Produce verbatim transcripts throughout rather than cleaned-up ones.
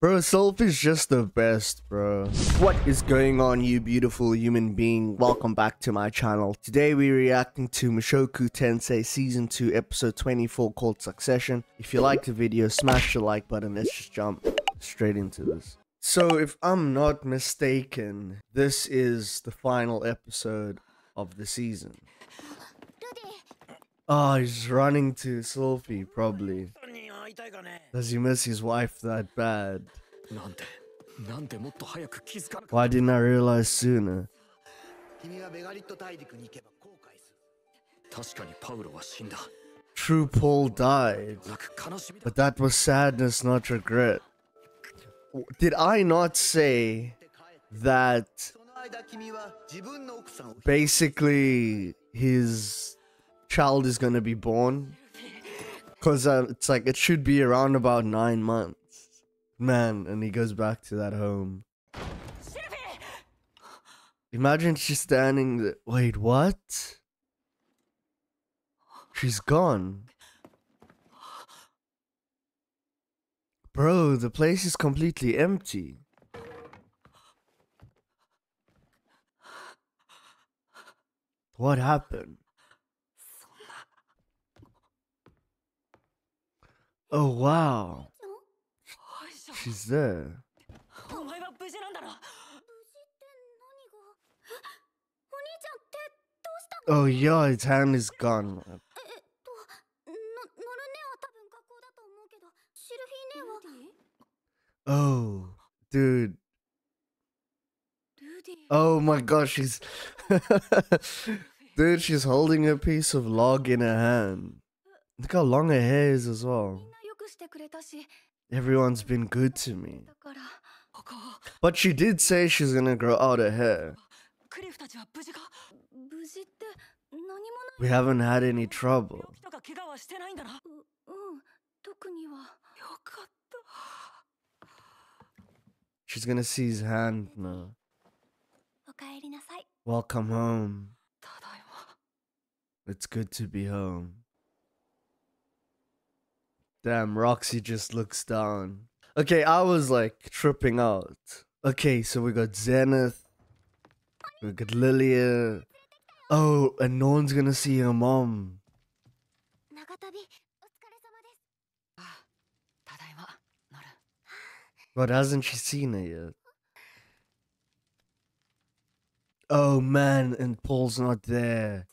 Bro, Sylphy's just the best, bro. What is going on, you beautiful human being? Welcome back to my channel. Today we're reacting to Mushoku Tensei Season two Episode twenty-four called Succession. If you like the video, smash the like button. Let's just jump straight into this. So if I'm not mistaken, this is the final episode of the season. Oh, he's running to Sylphy, probably. Does he miss his wife that bad? Why didn't I realize sooner? True, Paul died, but that was sadness, not regret. Did I not say that basically his child is going to be born? Because uh, it's like, it should be around about nine months. Man, and he goes back to that home. Imagine she's standing there. Wait, what? She's gone. Bro, the place is completely empty. What happened? Oh wow, she's there. Oh yeah, his hand is gone. Oh, dude. Oh my gosh, she's... Dude, she's holding a piece of log in her hand. Look how long her hair is as well. Everyone's been good to me. But she did say she's gonna grow out her hair. We haven't had any trouble. She's gonna see his hand now. Welcome home. It's good to be home. Damn, Roxy just looks down. Okay, I was like tripping out. Okay, so we got Zenith. We got Lilia. Oh, and Norn's gonna see her mom. But hasn't she seen her yet? Oh man, and Paul's not there.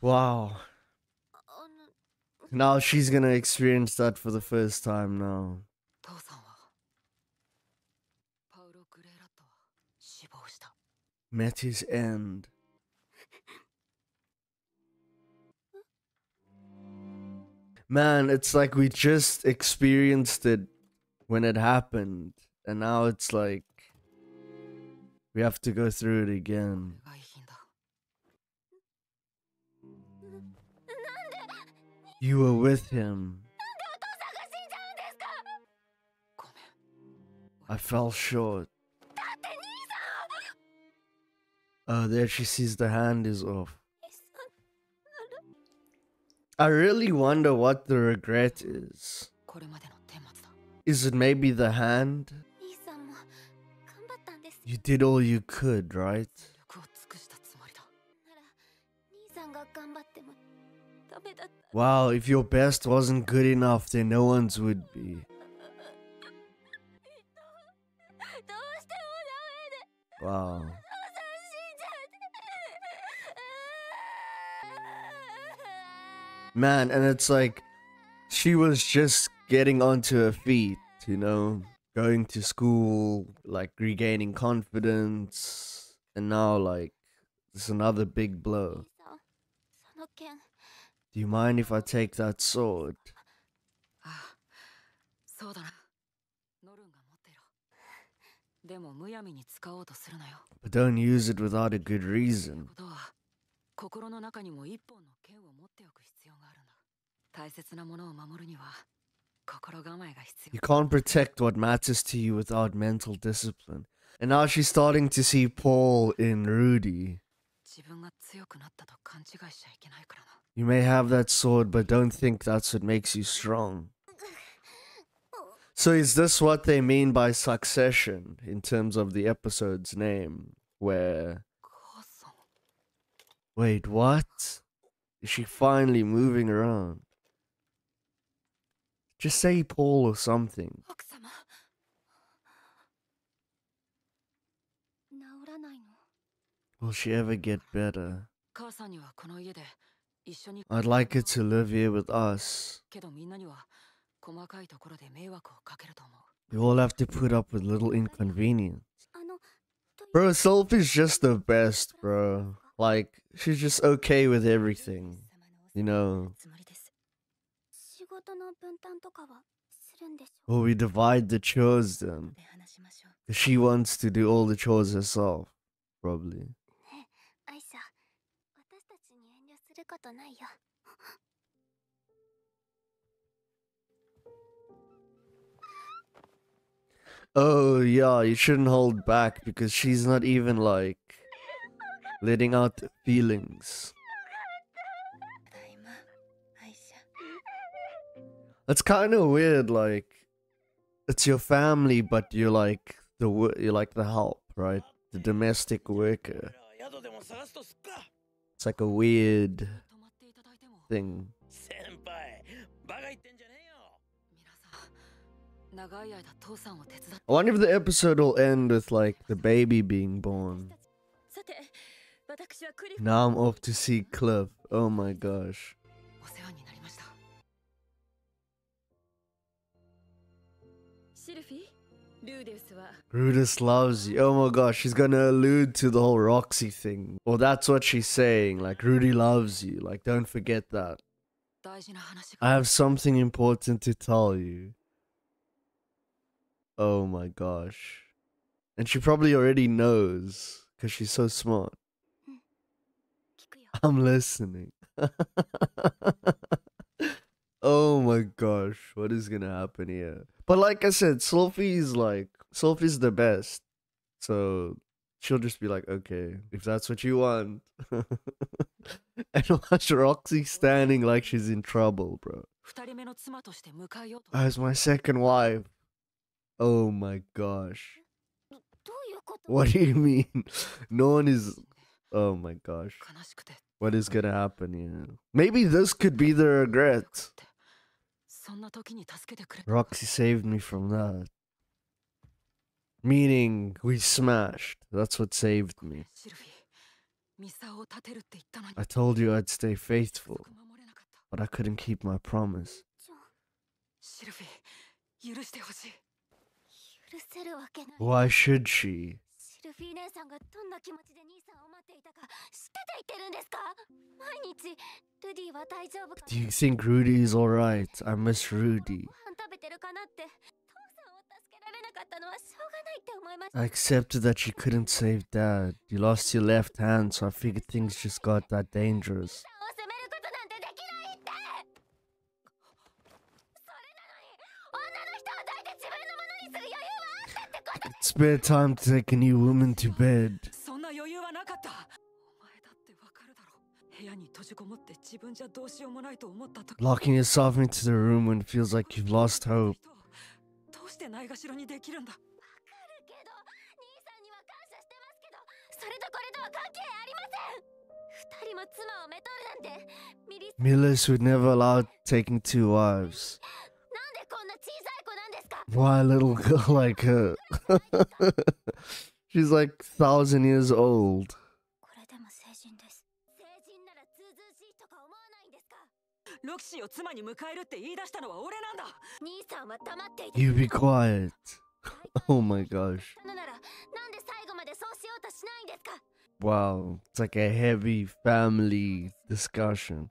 Wow. Now she's gonna experience that for the first time now. Met his end. Man, it's like we just experienced it when it happened. And now it's like we have to go through it again. You were with him. I fell short. Oh, there she sees the hand is off. I really wonder what the regret is. Is it maybe the hand? You did all you could, right? Wow, if your best wasn't good enough, then no one's would be. Wow. Man, and it's like, she was just getting onto her feet, you know? Going to school, like regaining confidence. And now like, it's another big blow. Do you mind if I take that sword? But don't use it without a good reason. You can't protect what matters to you without mental discipline. And now she's starting to see Paul in Rudy. You may have that sword, but don't think that's what makes you strong. So is this what they mean by succession in terms of the episode's name? Where... Wait, what? Is she finally moving around? Just say Paul or something. Will she ever get better? I'd like her to live here with us. We all have to put up with little inconvenience. Bro, Sylphy's just the best, bro. Like, she's just okay with everything, you know. Well, we divide the chores then. She wants to do all the chores herself, probably. Oh yeah, you shouldn't hold back because she's not even like letting out the feelings. It's kind of weird, like it's your family, but you're like the you're like the help, right? The domestic worker. It's like a weird thing. I wonder if the episode will end with like the baby being born. Now I'm off to see Cliff. Oh my gosh. Rudeus loves you. Oh my gosh, she's gonna allude to the whole Roxy thing. Well, that's what she's saying. Like, Rudy loves you. Like, don't forget that. I have something important to tell you. Oh my gosh. And she probably already knows because she's so smart. I'm listening. Oh my gosh, what is gonna happen here? But like I said, Sylphy's like Sylphy's the best, so she'll just be like, okay, if that's what you want. And watch Roxy standing like she's in trouble, bro. As my second wife. Oh my gosh. What do you mean? No one is. Oh my gosh. What is gonna happen here? Maybe this could be the regret. Roxy saved me from that. Meaning, we smashed. That's what saved me. I told you I'd stay faithful, but I couldn't keep my promise. Why should she? Do you think Rudy is alright? I miss Rudy. I accepted that she couldn't save Dad. You lost your left hand, so I figured things just got that dangerous. Spare time to take a new woman to bed. Locking yourself into the room when it feels like you've lost hope. Millis would never allow taking two wives. Why a little girl like her? She's like a thousand years old. You be quiet. Oh my gosh. Wow, it's like a heavy family discussion.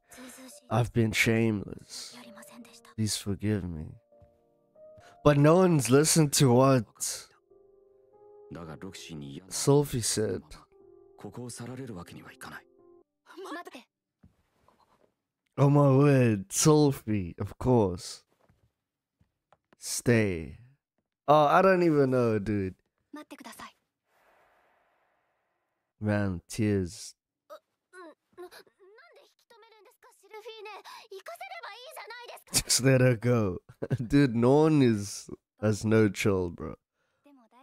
I've been shameless. Please forgive me. But no one's listened to what Sylphy said. Oh my word, Sylphy, of course. Stay. Oh, I don't even know, dude. Man, tears. Just let her go. Dude, Norn is has no chill, bro.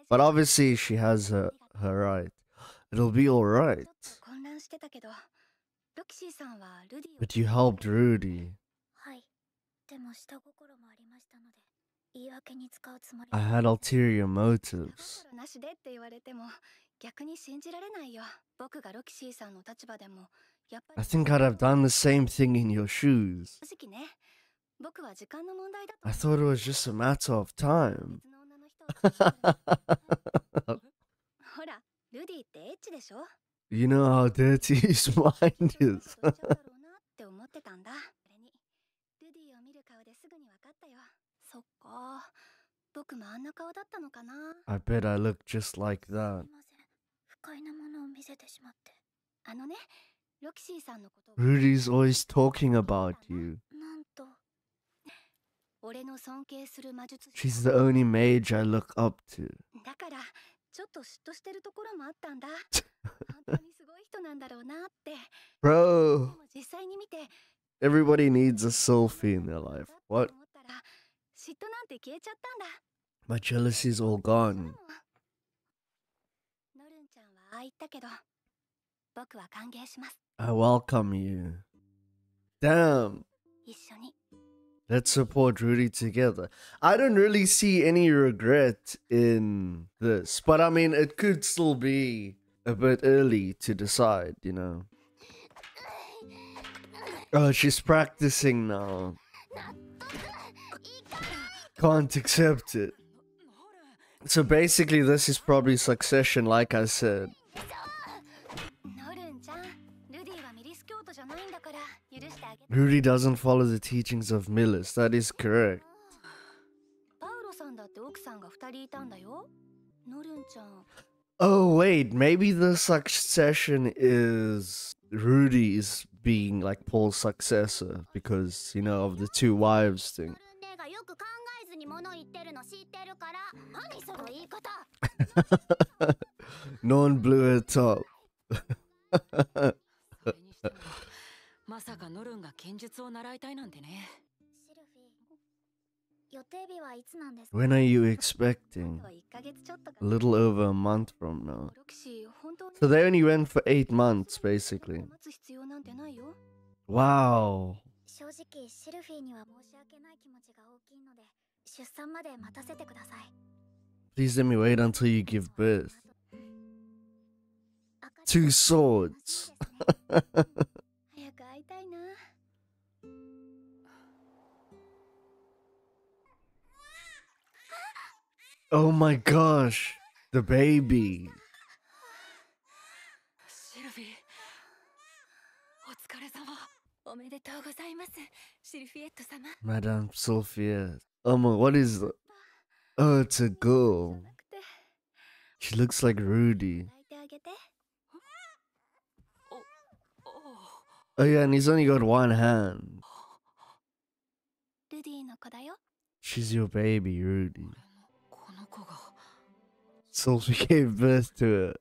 But obviously she has her, her right. It'll be alright. But you helped Rudy. I had ulterior motives. I think I'd have done the same thing in your shoes. I thought it was just a matter of time. You know how dirty his mind is. I bet I look just like that. Rudy's always talking about you. She's the only mage I look up to. Bro, everybody needs a Sylphy in their life. What? My jealousy's all gone. I welcome you. Damn. Let's support Rudy together. I don't really see any regret in this, but I mean, it could still be a bit early to decide, you know. Oh, she's practicing now. Can't accept it. So basically, this is probably succession, like I said. Rudy doesn't follow the teachings of Millis, that is correct. Oh wait, maybe the succession is... Rudy is being like Paul's successor, because, you know, of the two wives thing. Norn blew it up. When are you expecting? A little over a month from now. So they only went for eight months, basically. Wow. Please let me wait until you give birth. Two swords. Oh my gosh, the baby. Madame Sophia. Oh my, what is the... Oh, it's a girl. She looks like Rudy. Oh yeah, and he's only got one hand. She's your baby, Rudy. Sylphy gave birth to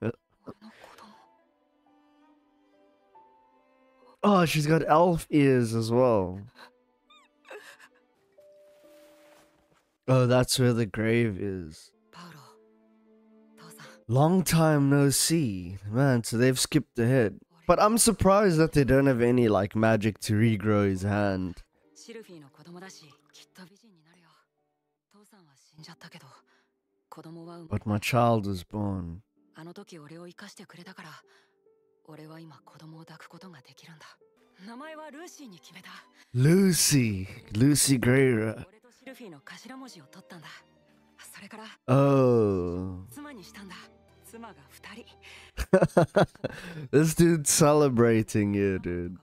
it. Oh, she's got elf ears as well. Oh, that's where the grave is. Long time no see. Man, so they've skipped ahead. But I'm surprised that they don't have any, like, magic to regrow his hand. But my child was born. Lucy! Lucy Greira. Oh. This dude's celebrating you, dude.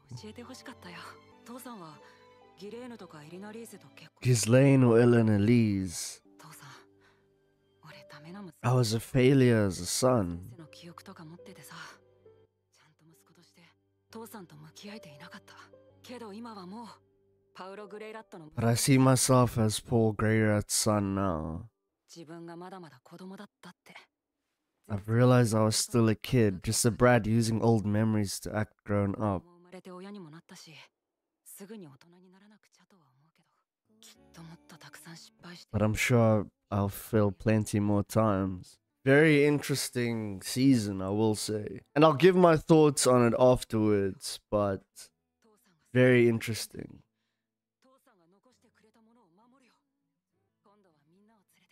Ghislaine or Ellen Elise. I was a failure as a son. But I see myself as Paul Greyrat's son now. I've realized I was still a kid, just a brat using old memories to act grown up. But I'm sure I'll fail plenty more times. Very interesting season, I will say. And I'll give my thoughts on it afterwards, but very interesting.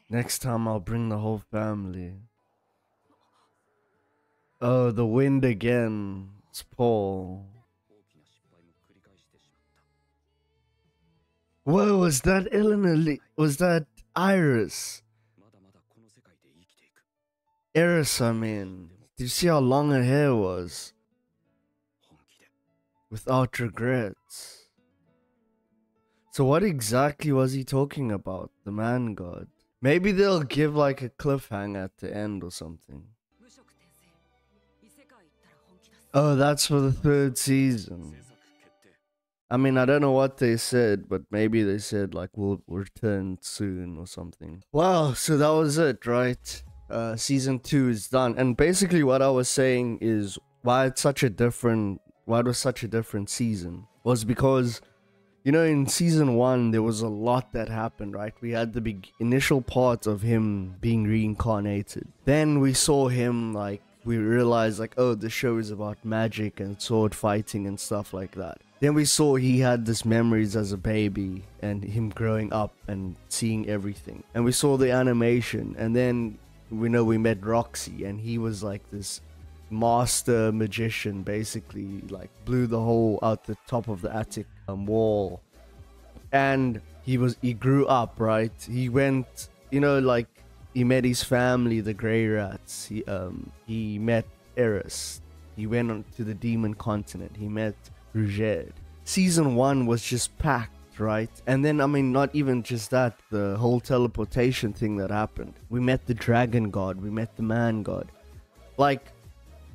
Next time I'll bring the whole family. Oh, the wind again. It's Paul. Whoa, was that Ellen Elise? Was that Eris? Eris, I mean. Did you see how long her hair was? Without regrets. So what exactly was he talking about? The man god. Maybe they'll give like a cliffhanger at the end or something. Oh, that's for the third season. I mean, I don't know what they said, but maybe they said like we'll return soon or something. Wow, so that was it, right? Uh, season two is done. And basically what I was saying is why it's such a different, why it was such a different season was because, you know, in season one, there was a lot that happened, right? We had the big initial part of him being reincarnated. Then we saw him, like, we realized, like, oh, the show is about magic and sword fighting and stuff like that. Then we saw he had these memories as a baby and him growing up and seeing everything. And we saw the animation. And then, we know, we met Roxy, and he was, like, this master magician, basically, like, blew the hole out the top of the attic wall, and he was he grew up, right? He went, you know, like, he met his family, the Greyrats. He um he met Eris. He went on to the demon continent. He met Rujerd. Season one was just packed, right? And then, I mean, not even just that, the whole teleportation thing that happened. We met the dragon god. We met the man god. Like,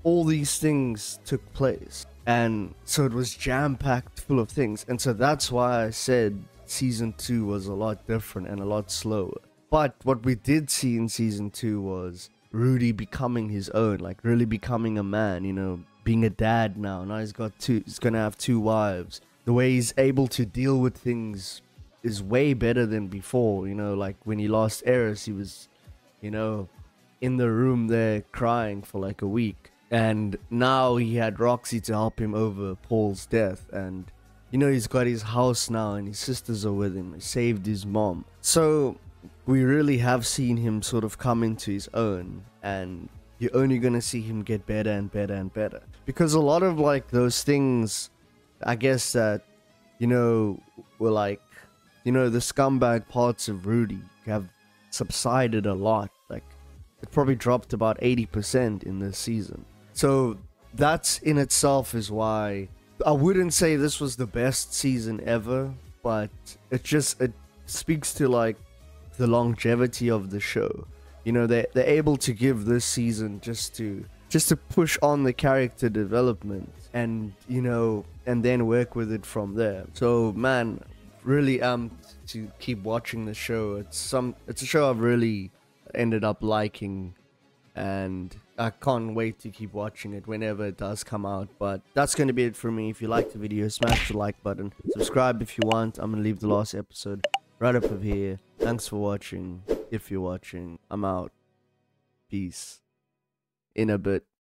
all these things took place. And so it was jam-packed full of things. And so that's why I said season two was a lot different and a lot slower. But what we did see in season two was Rudy becoming his own, like really becoming a man, you know, being a dad now. Now he's got two, he's gonna have two wives. The way he's able to deal with things is way better than before, you know, like when he lost Eris, he was, you know, in the room there crying for like a week. And now he had Roxy to help him over Paul's death. And, you know, he's got his house now and his sisters are with him. He saved his mom. So we really have seen him sort of come into his own. And you're only going to see him get better and better and better. Because a lot of, like, those things, I guess, that, you know, were like, you know, the scumbag parts of Rudy have subsided a lot. Like, it probably dropped about eighty percent in this season. So that's in itself is why I wouldn't say this was the best season ever, but it just, it speaks to like the longevity of the show. You know, they they're able to give this season just to just to push on the character development and, you know, and then work with it from there. So man, really amped to keep watching the show. It's some it's a show I've really ended up liking, and I can't wait to keep watching it whenever it does come out. But that's going to be it for me. If you liked the video, smash the like button. Subscribe if you want. I'm going to leave the last episode right up of here. Thanks for watching. If you're watching, I'm out. Peace. In a bit.